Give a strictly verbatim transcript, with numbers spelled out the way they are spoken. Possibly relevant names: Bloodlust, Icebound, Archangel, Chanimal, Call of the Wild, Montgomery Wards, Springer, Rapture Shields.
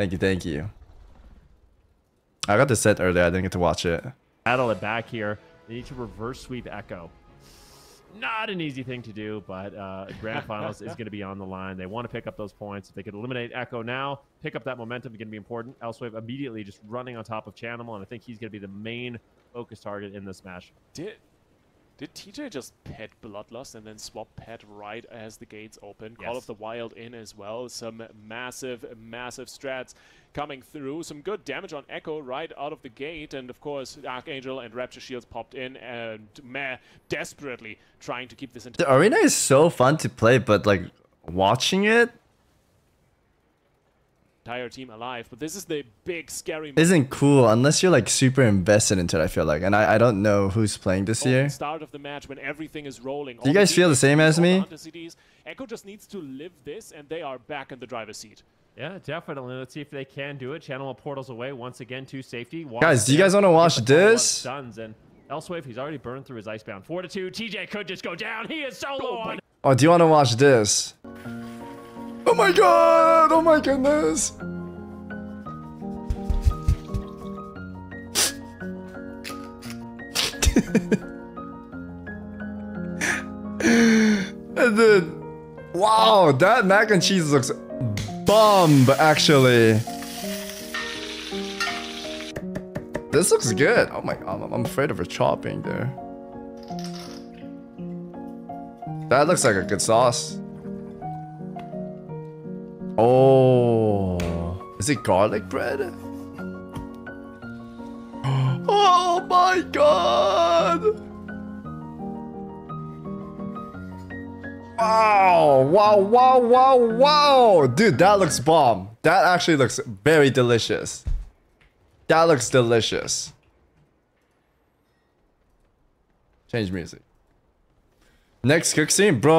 Thank you, thank you. I got the set earlier. I didn't get to watch it. Battle it back here. They need to reverse sweep Echo. Not an easy thing to do, but uh, Grand Finals is going to be on the line. They want to pick up those points. If they could eliminate Echo now, pick up that momentum, it's going to be important. Elsewhere, immediately just running on top of Chanimal, and I think he's going to be the main focus target in this match. Did did T J just pet Bloodlust and then swap pet right as the gates open? Yes. Call of the Wild in as well. Some massive, massive strats coming through. Some good damage on Echo right out of the gate. And of course, Archangel and Rapture Shields popped in and meh, desperately trying to keep this in. The arena is so fun to play, but like watching it, entire team alive. But this is the big scary isn't cool unless you're like super invested into it, I feel like. And I, I don't know who's playing this year. Start of the match when everything is rolling. Do you guys feel the same as me? Echo just needs to live this and they are back in the driver's seat. Yeah, definitely. Let's see if they can do it. Channel portals away once again to safety. Watch guys, do you guys want to watch this? And Elsewhere, he's already burned through his Icebound. four to two. T J could just go down. He is so low on. Oh, do you want to watch this? Oh my god! Oh my goodness! Dude, wow, that mac and cheese looks bomb, actually. This looks good. Oh my god, I'm afraid of her chopping there. That looks like a good sauce. Oh, is it garlic bread? Oh my god! Wow, wow, wow, wow, wow! Dude, that looks bomb. That actually looks very delicious. That looks delicious. Change music. Next cook scene, bro.